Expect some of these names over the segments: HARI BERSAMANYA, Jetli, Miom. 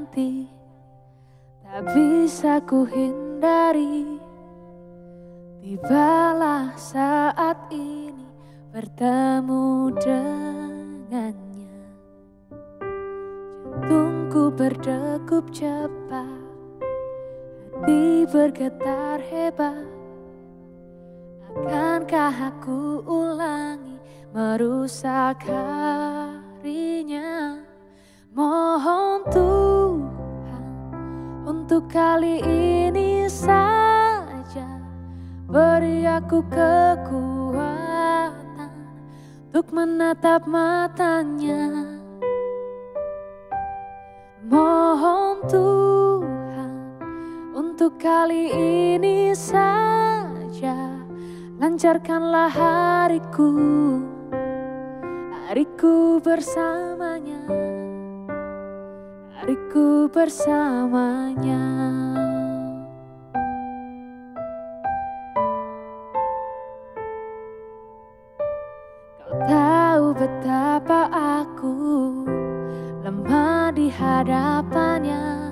nanti tak bisa ku hindari. Tibalah saat ini bertemu dengannya. Jantungku berdegup cepat, hati bergetar hebat. Akankah aku ulangi merusak harinya? Mohon Tuhan untuk kali ini saja, beri aku kekuatan untuk menatap matanya. Mohon Tuhan untuk kali ini saja, lancarkanlah hariku, hariku bersamanya, hariku bersamanya. Betapa aku lemah di hadapannya.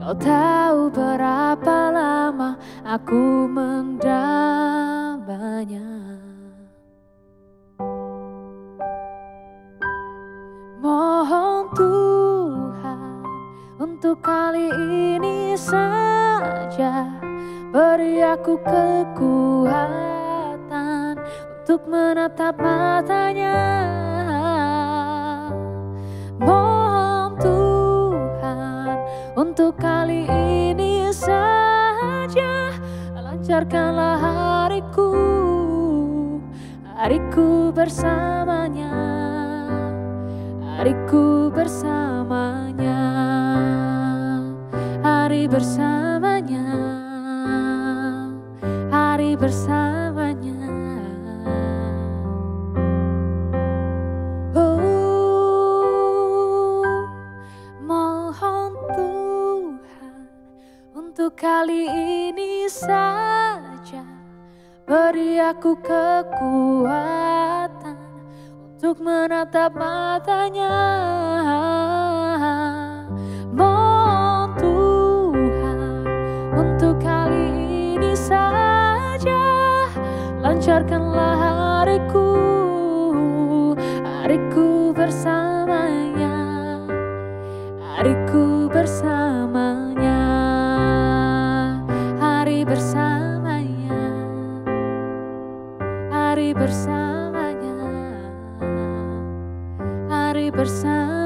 Kau tahu berapa lama aku mendamanya. Mohon Tuhan untuk kali ini saja, beri aku kekuatan untuk menatap matanya. Mohon Tuhan untuk kali ini saja, lancarkanlah hariku, hariku bersamanya, hariku bersamanya, hari bersamanya, hari bersamanya. Kali ini saja, beri aku kekuatan untuk menatap matanya. Mohon Tuhan untuk kali ini saja, lancarkanlah hariku, hariku bersamanya, hariku bersamanya, bersamanya, hari bersamanya, hari bersamanya.